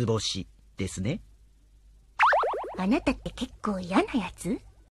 つぼしですね。あなたって結構嫌なやつ？